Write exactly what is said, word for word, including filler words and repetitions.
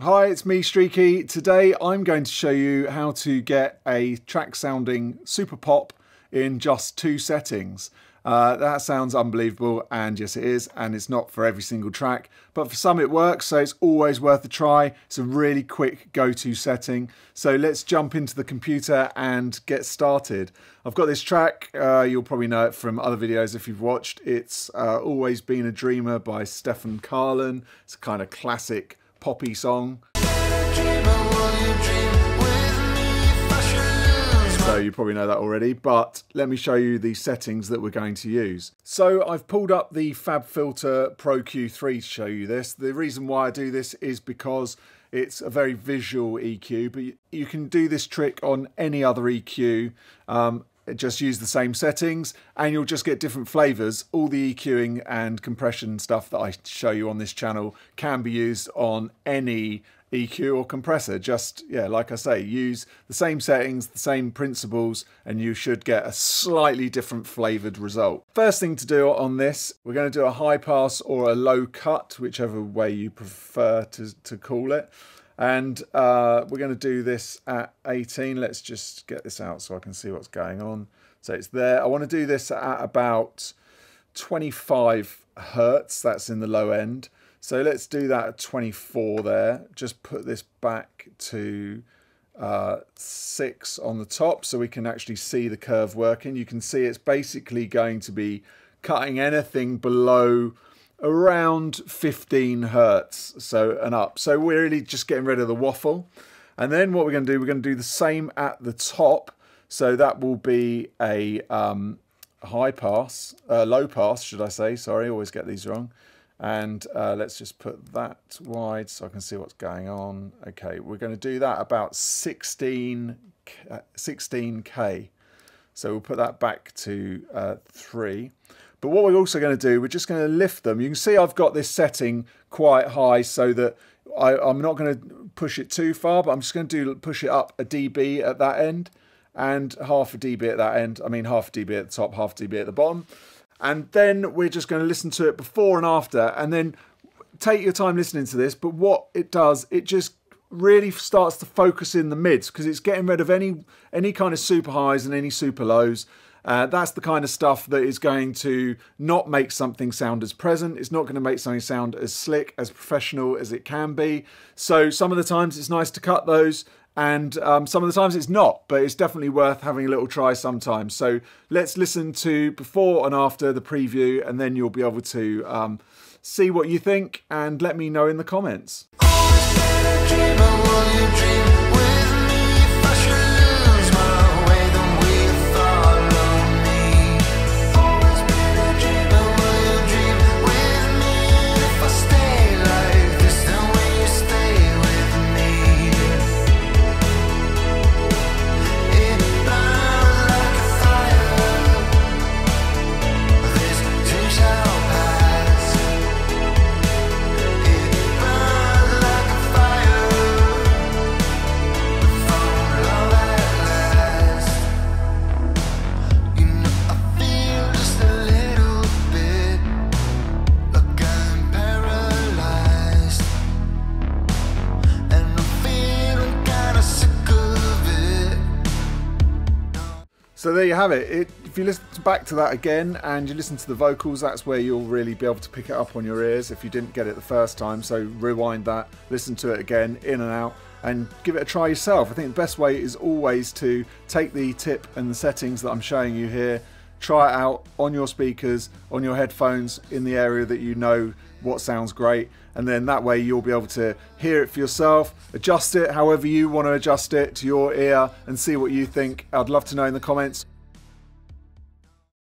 Hi, it's me, Streaky. Today I'm going to show you how to get a track sounding super pop in just two settings. Uh, that sounds unbelievable, and yes it is, and it's not for every single track, but for some it works, so it's always worth a try. It's a really quick go-to setting. So let's jump into the computer and get started. I've got this track, uh, you'll probably know it from other videos if you've watched. It's uh, Always Been a Dreamer by Stefan Carlin. It's a kind of classic poppy song. So you probably know that already, but let me show you the settings that we're going to use. So I've pulled up the FabFilter Pro Q three to show you this. The reason why I do this is because it's a very visual E Q, but you can do this trick on any other E Q. Um, just use the same settings and you'll just get different flavors. All the EQing and compression stuff that I show you on this channel can be used on any E Q or compressor. Just, yeah, like I say, use the same settings, the same principles, and you should get a slightly different flavored result. First thing to do on this, we're going to do a high pass or a low cut, whichever way you prefer to, to call it. And uh, we're going to do this at eighteen. Let's just get this out so I can see what's going on. So it's there. I want to do this at about twenty-five hertz. That's in the low end. So let's do that at twenty-four there. Just put this back to uh, six on the top so we can actually see the curve working. You can see it's basically going to be cutting anything below around fifteen hertz, so and up. So we're really just getting rid of the waffle. And then what we're going to do, we're going to do the same at the top. So that will be a um, high pass, uh, low pass, should I say. Sorry, I always get these wrong. And uh, let's just put that wide so I can see what's going on. Okay, we're going to do that about sixteen K. So we'll put that back to uh, three. But what we're also going to do, we're just going to lift them. You can see I've got this setting quite high so that I, I'm not going to push it too far, but I'm just going to do push it up a dB at that end and half a dB at that end. I mean, half a dB at the top, half a dB at the bottom. And then we're just going to listen to it before and after, and then take your time listening to this. But what it does, it just really starts to focus in the mids, because it's getting rid of any any kind of super highs and any super lows. Uh, that's the kind of stuff that is going to not make something sound as present. It's not going to make something sound as slick, as professional as it can be. So some of the times it's nice to cut those, and um, some of the times it's not, but it's definitely worth having a little try sometimes. So let's listen to before and after the preview, and then you'll be able to um, see what you think, and let me know in the comments. So there you have it. it. If you listen back to that again and you listen to the vocals, that's where you'll really be able to pick it up on your ears if you didn't get it the first time. So rewind that, listen to it again, in and out, and give it a try yourself. I think the best way is always to take the tip and the settings that I'm showing you here, try it out on your speakers, on your headphones, in the area that you know what sounds great, and then that way you'll be able to hear it for yourself, adjust it however you want to adjust it to your ear, and see what you think. I'd love to know in the comments.